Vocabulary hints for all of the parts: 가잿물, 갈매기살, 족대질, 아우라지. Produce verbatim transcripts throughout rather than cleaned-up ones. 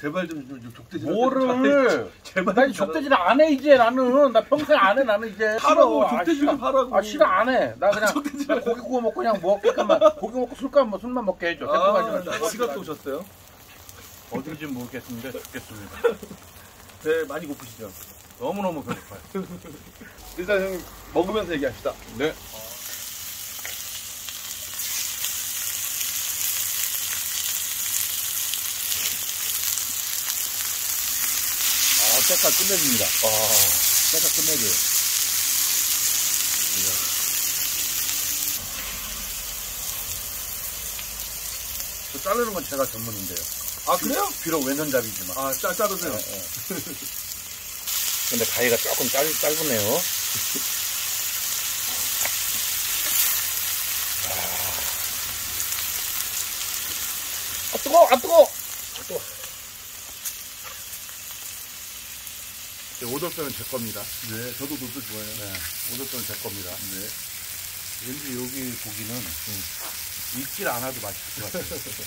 제발 좀, 좀 족대질. 뭐를? 제발. 나 족대질 안 해 이제 나는. 나 평생 안 해 나는 이제. 하라고 족대질 좀 하라고. 아 싫어 안 해. 나 그냥 나 고기 구워 먹고 그냥 먹게끔만. 고기 먹고 술값 술만 먹게 해줘. 대포가지 마자. 시간 또 오셨어요? 어딘지 모르겠습니다. 죽겠습니다. 네 많이 고프시죠? 너무 너무 배고파요. 일단 형님 먹으면서 얘기합시다. 네. 색깔 끝내줍니다. 아, 색깔 끝내줘요. 이야. 저 자르는 건 제가 전문인데요. 아, 그래요? 비록 왼손잡이지만. 아, 짜, 자르세요. 네, 네. 근데 가위가 조금 짧, 짧으네요. 아, 뜨거워, 안 뜨거워! 아, 뜨거워. 오돌뼈는 제 겁니다. 네, 저도 오돌뼈 좋아해요. 네, 오돌뼈는 제 겁니다. 네. 왠지 여기 고기는 익질 않아도 맛있을 것 같아요.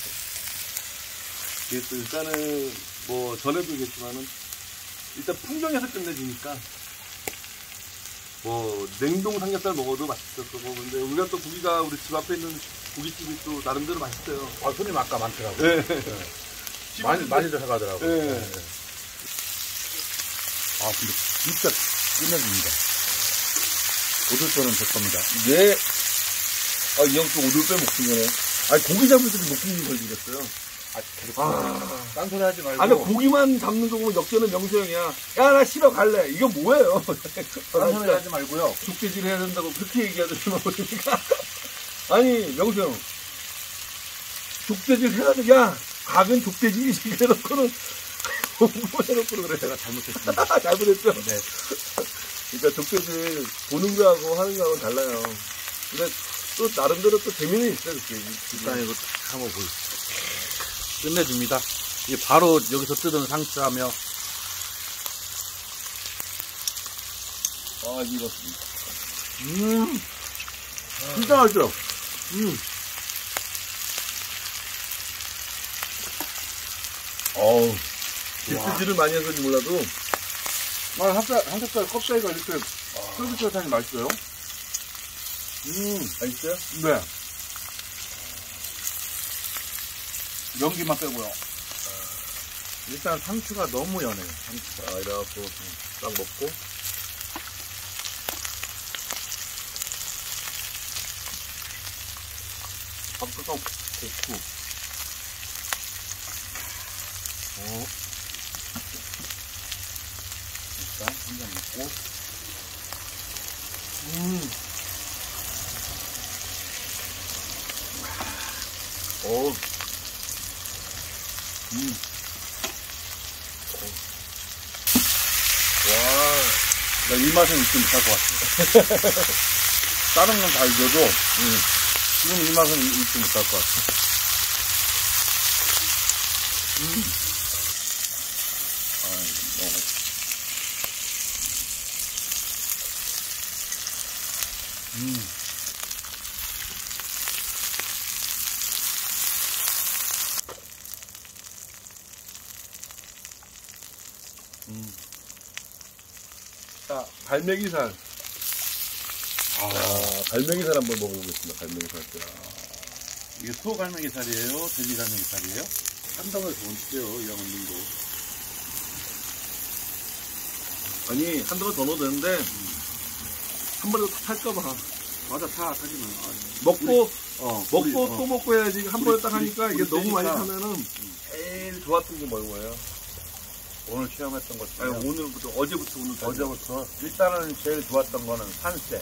이게 또 일단은 뭐 전에도 얘기했지만은 일단 풍경에서 끝내주니까 뭐 냉동 삼겹살 먹어도 맛있을 거고, 근데 우리가 또 고기가 우리 집 앞에 있는 고깃집이 또 나름대로 맛있어요. 아, 손님 아까 많더라고요. 네. 네. 많이 많이 들어가더라고요. 네. 네. 네. 아, 근데 진짜 끝내줍니다. 오돌뼈는 제 겁니다. 예. 아, 이 형 또 오돌뼈 먹는 거네. 아니, 고기 잡을 때도 목숨이 걸리겠어요. 아, 계속. 아, 딴소리 하지 말고. 아, 나 고기만 잡는 거 보면 역전은 명수형이야. 야, 나 싫어 갈래. 이건 뭐예요? 딴소리 하지 말고요. 족대질 해야 된다고 그렇게 얘기하더니 보니까. 아니, 명수형. 족대질 해야 돼. 야, 각은 족대질이지. 그래놓고는. 해놓고는 그래. 제가 잘못했습니다. 잘못했죠? 네. 그러니까 족대질 보는 거하고 하는 거하고는 달라요. 근데 또 나름대로 또 재미는 있어요. 일단 이거 딱 한번 보여주세요. 끝내줍니다. 이제 바로 여기서 뜯은 상추하며 아, 익었습니다. 음, 진짜 맛있죠? 음. 어우. 갯수질을 많이 해서인지 몰라도 아, 한 겹살 껍데기가 이렇게 쫄깃쫄깃하니 맛있어요. 음, 맛있어요? 네. 연기만 빼고요. 아, 일단 상추가 너무 연해요. 상추가 아, 이래갖고 딱 먹고 밥도 좋고 어. 한 잔 먹고 음. 어. 음. 와. 나 이 맛은 잊지 못할 것 같아. 다른 건 다 잊어도 음. 지금 이 맛은 잊지 못할 것 같아. 음. 음. 음. 자, 갈매기살. 아, 아, 갈매기살 한번 먹어보겠습니다. 갈매기살. 아. 이게 소 갈매기살이에요? 돼지 갈매기살이에요? 한덩어리 더 넣어요, 이 양념도. 아니, 한덩어리 더 넣어도 되는데. 음. 한 번도 탈까봐. 맞아, 타, 타지만. 먹고, 우리, 어, 먹고, 우리, 또 먹고 해야지. 한 번에 딱 하니까 우리, 이게 우리 너무 많이 타면은 제일 좋았던 게 뭐인 거예요? 오늘 체험했던 것 중에. 아니, 오늘부터, 어제부터, 오늘까지. 어제부터. 일단은 제일 좋았던 거는 산새.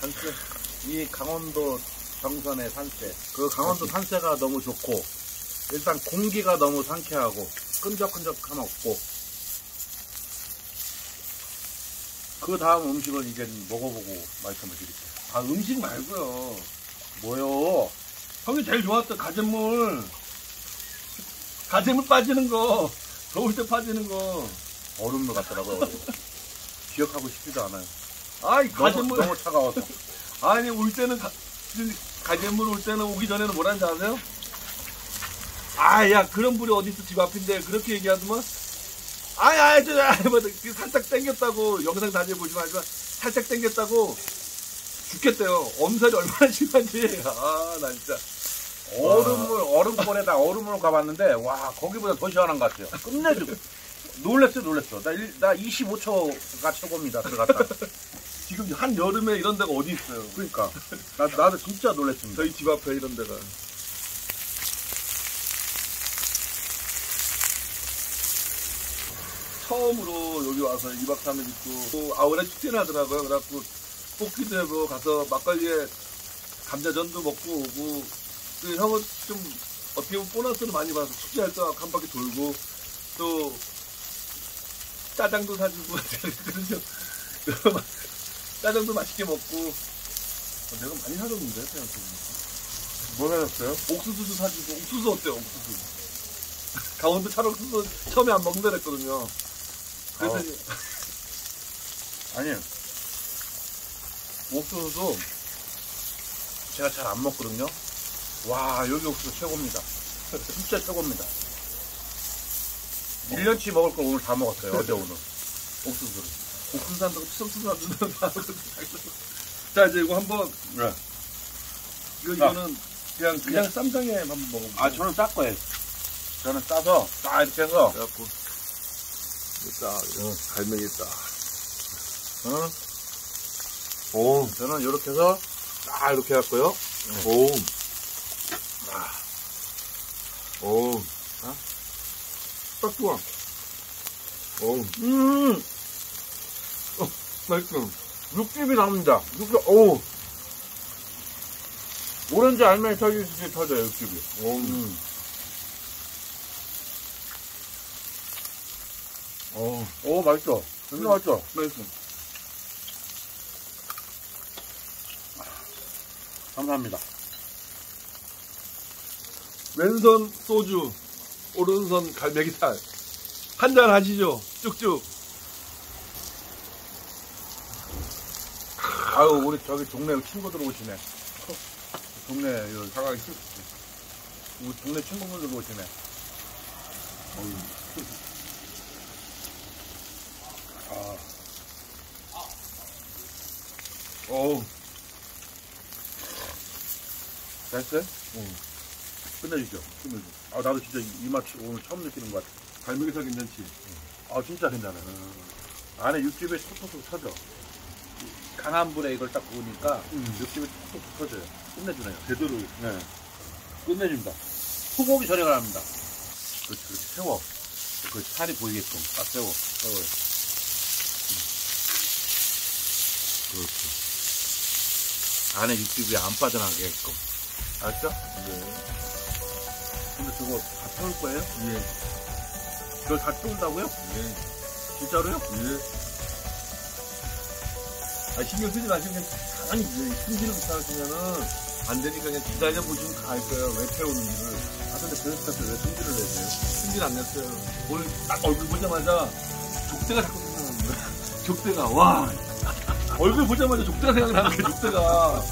산새. 이 강원도 정선의 산새. 그 강원도 산새가 너무 좋고, 일단 공기가 너무 상쾌하고, 끈적끈적함 없고, 그 다음 음식은 이제 먹어보고 말씀을 드릴게요. 아, 음식 말고요. 뭐요? 형이 제일 좋았던 가젯물. 가젯물 빠지는 거. 더울 때 빠지는 거. 얼음물 같더라고요. 기억하고 싶지도 않아요. 아이, 가젯물. 너무, 너무 차가워서. 아니, 올 때는, 가젯물 올 때는 오기 전에는 뭐라는지 아세요? 아, 야, 그런 불이 어디 있어? 집 앞인데 그렇게 얘기하더만. 아이, 아이, 저, 아이, 뭐, 살짝 땡겼다고 영상 다시 보시면 하지만 살짝 땡겼다고 죽겠대요. 엄살이 얼마나 심한지. 아, 나 진짜. 얼음물, 얼음골에다 얼음으로 가봤는데, 와, 거기보다 더 시원한 것 같아요. 끝내줘. 놀랬어, 놀랬어. 나, 일, 나 이십오 초가 최고입니다, 들어갔다. 지금 한여름에 이런 데가 어디 있어요. 그러니까. 나, 나도 진짜 놀랬습니다. 저희 집 앞에 이런 데가. 처음으로 여기 와서 이박 삼일 있고, 또 아우라 축제를 하더라고요. 그래갖고, 뽑기도 해보고, 가서 막걸리에 감자전도 먹고 오고, 그 형은 좀 어떻게 보면 보너스를 많이 받아서 축제할 때 한 바퀴 돌고, 또, 짜장도 사주고, 짜장도 맛있게 먹고. 내가 많이 사줬는데, 생각해보니까. 뭐 사줬어요? 옥수수도 사주고, 옥수수 어때요, 옥수수? 강원도 찰옥수수 처음에 안 먹는다 그랬거든요. 그래서 아니, 옥수수도 제가 잘 안 먹거든요. 와, 여기 옥수수 최고입니다. 진짜 최고입니다. 어. 일 년치 먹을 걸 오늘 다 먹었어요. 어제 오늘 옥수수를. 옥수수 산다고 피성수수 안 준다고 다 먹었어요. 자, 이제 이거 한번. 네. 이거, 이거는 아. 그냥, 그냥 그냥 쌈장에 한번 먹어볼게요. 아, 저는 쌀 거예요. 저는 싸서 딱 이렇게 해서. 그래갖고 딱 갈매기 딱. 응? 오. 저는 이렇게 해서 딱 이렇게 해갖고요. 응. 오. 아. 오. 아? 딱 좋아. 오. 음. 어, 맛있어. 육즙이 나옵니다. 육즙. 오. 오렌지 알맹이 터지듯이 터져요, 육즙이. 오. 음. 오, 오, 맛있어. 진짜 맛있어. 맛있어. 감사합니다. 왼손 소주, 오른손 갈매기살. 한잔 하시죠. 쭉쭉. 아유, 우리 저기 동네 친구들 오시네. 동네 사각이 쭉. 우리 동네 친구분들 오시네. 어이. 어우, 됐어요? 응. 끝내주죠. 끝내주죠. 아, 나도 진짜 이, 이 맛 오늘 처음 느끼는 것 같아. 갈매기살 괜찮지? 응. 아, 진짜 괜찮아. 응. 안에 육즙이 톡톡톡 터져. 강한 불에 이걸 딱 구우니까 응. 육즙이 톡톡톡 터져요. 끝내주네요. 제대로. 네. 끝내줍니다. 소고기 절약을 합니다. 그렇지, 그렇지. 세워. 그 살이 보이게끔 딱 세워. 세워요. 응. 그렇죠. 안에 육즙이 안 빠져나가게끔. 알았죠? 네. 근데 저거 다 태울 거예요? 예. 저거 다 태운다고요? 예. 진짜로요? 예. 아, 신경 쓰지 마시고 그냥 가만히 숨기는 듯 하시면은 안 되니까 그냥 기다려보시면 다 알 거예요. 왜 태우는지를. 아, 근데 그랬을 때 왜 승질을 내세요? 승질 안 냈어요. 오늘 딱 얼굴 보자마자 족대가 자꾸 생각나는 거예요. 족대가, 와! 얼굴 보자마자 족대가 생각나는 거야, 족대가.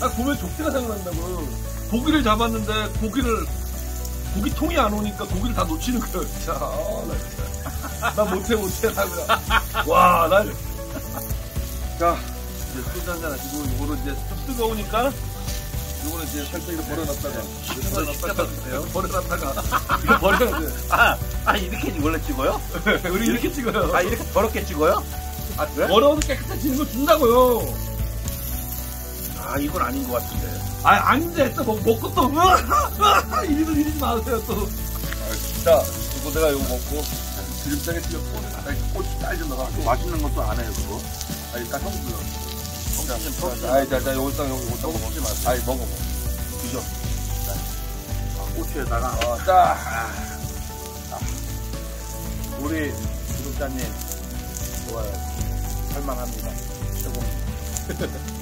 딱 보면 족대가 생각난다고. 고기를 잡았는데, 고기를, 고기통이 안 오니까 고기를 다 놓치는 거야, 진짜. 아, 나 진짜. 나 못해, 못해. 와, 나. 자, 이제 소주 한잔 하시고, 요거를 이제 좀 뜨거우니까, 요거는 이제 살짝 이거 버려놨다가. 버려놨다가. 버려놨다가. 이거 버려야 돼. 아, 아, 이렇게 원래 찍어요? 우리 이렇게 찍어요. 아, 이렇게 더럽게 찍어요? 아, 그래? 더러워도 깨끗해지는 거 준다고요. 아, 이건 아닌 것 같은데. 아, 아닌데. 또 먹, 먹고 또, 으아! 이리도 이리지 마세요, 또. 아, 진짜. 이거 내가 이거 먹고, 드림장에 찍었고, 꽃이 딸려 나가고. 맛있는 것도 안 해요, 그거. 아, 일단 형도요. 아이, 자, 자, 요거 딱, 요거 딱 먹지 마세요. 아이, 먹어, 먹어. 드셔. 자, 고추에다가. 어, 자. 자. 우리 구독자님, 좋아요. 할만합니다. 최고입니다.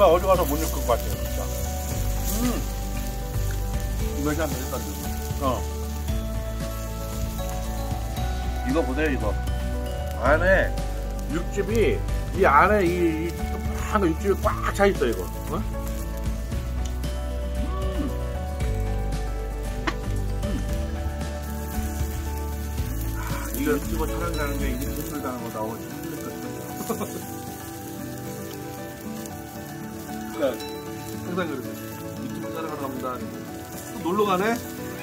정말 어디 가서 못 느낄 것 같아요, 진짜. 음! 이거 참 맛있다, 진짜. 어. 이거 보세요, 이거. 안에 육즙이, 이 안에 이, 이 한 거 육즙이 꽉 차있어, 이거. 어? 이거 유튜버 촬영 가는 게 이게 수술 당한 거 나오고 좀 힘들 것 같아요. 그러니까 항상 그러죠. 유튜브 촬영하러 갑니다. 또 놀러 가네?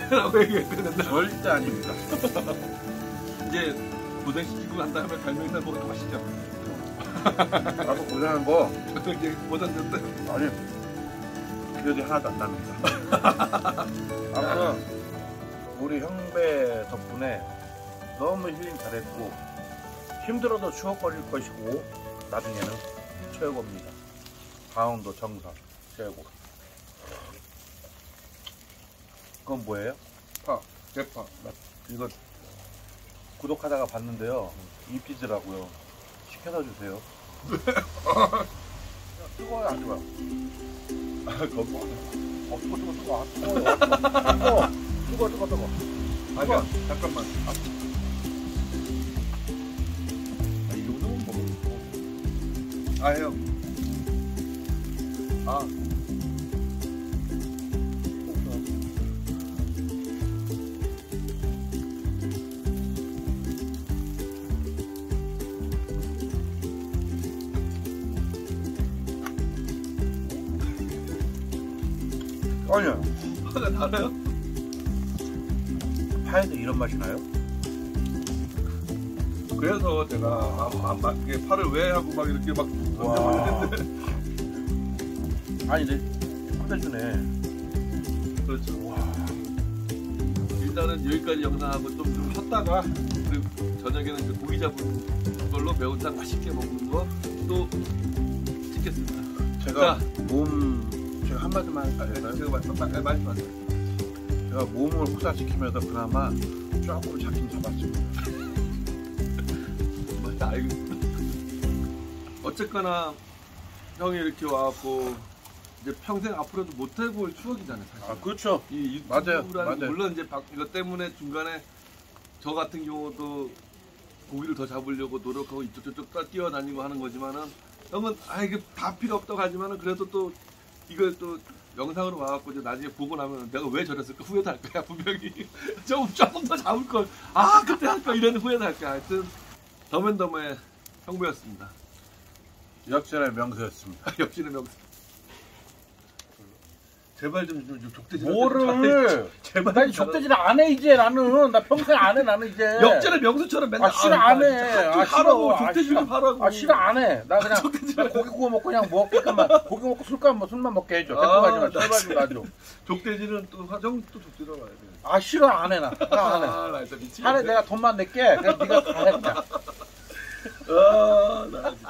라고 얘기했거든요. 절대 아닙니다. 이제 고생시키고 난 다음에 갈매기살 먹으러 가시죠. 나도 고생한 거. 이제 고생됐대. 아니, 그래도 하나도 안 납니다. 아무튼 우리 형배 덕분에 너무 힐링 잘했고, 힘들어도 추억거릴 것이고, 나중에는 최고입니다. 강원도 정상 최고. 그건 뭐예요? 파, 대파. 이거 구독하다가 봤는데요, 이피즈라고요. 시켜다 주세요. 뜨거워요, 안 좋아요? 아, 너무 어, 뜨거, 뜨거, 뜨거, 뜨거, 뜨거, 뜨거, 뜨거. 아니야, 잠깐만. 아, 형. 아. 아니요. 달아요? 파에도 이런 맛이 나요? 그래서 제가 아, 안 맞게 팔을 왜 하고 막 이렇게 막 했는데. 아니 네, 혼내주네. 그렇죠. 와. 일단은 여기까지 영상하고 좀, 좀 쉬었다가 그리고 저녁에는 그 고기 잡은 걸로 매운탕 맛있게 먹는 거 또 찍겠습니다. 제가 자, 몸 제가 한 마디만 할까요? 제가 말씀만 말씀하세요. 제가 몸을 부사시키면서 그나마 조금 잡긴 잡았습니다. 어쨌거나 형이 이렇게 와갖고 이제 평생 앞으로도 못 해볼 추억이잖아요, 사실. 아, 그렇죠. 이 맞아요. 맞아요. 물론 이제 이것 때문에 중간에 저 같은 경우도 고기를 더 잡으려고 노력하고 이쪽 저쪽 다 뛰어다니고 하는 거지만은, 형은 아 이게 다 필요 없다고 하지만은 그래도 또 이걸 또 영상으로 와갖고 이제 나중에 보고 나면 내가 왜 저랬을까 후회도 할 거야 분명히. 조금 조금 더 잡을 걸, 아 그때 할 걸 이런 후회도 할 거야. 하여튼. 덤앤더머의 형부였습니다. 역전의 명수였습니다. 역전의 명수. 제발 좀, 좀, 좀 족대질. 뭐를? 제발. 나 족대질 안 해 이제 나는. 나 평생 안 해 나는 이제. 역전의 명수처럼 맨날. 아 싫어 안 해. 아 싫어. 족대질 좀 하라고. 아 싫어 안 해. 나 그냥 나 고기 구워 먹고 그냥 먹게끔만. 고기 먹고 술값 뭐 술만 먹게 해줘. 대꾸하지 마. 제발 좀 놔줘. 족대질은 또 화정 또 족대질 와야 돼. 아 싫어 안 해 나. 나 안 해. 아, 나 진짜 미치겠네. 안 해. 내가 돈만 낼게. 그냥 네가 다 해 그냥. 아 나.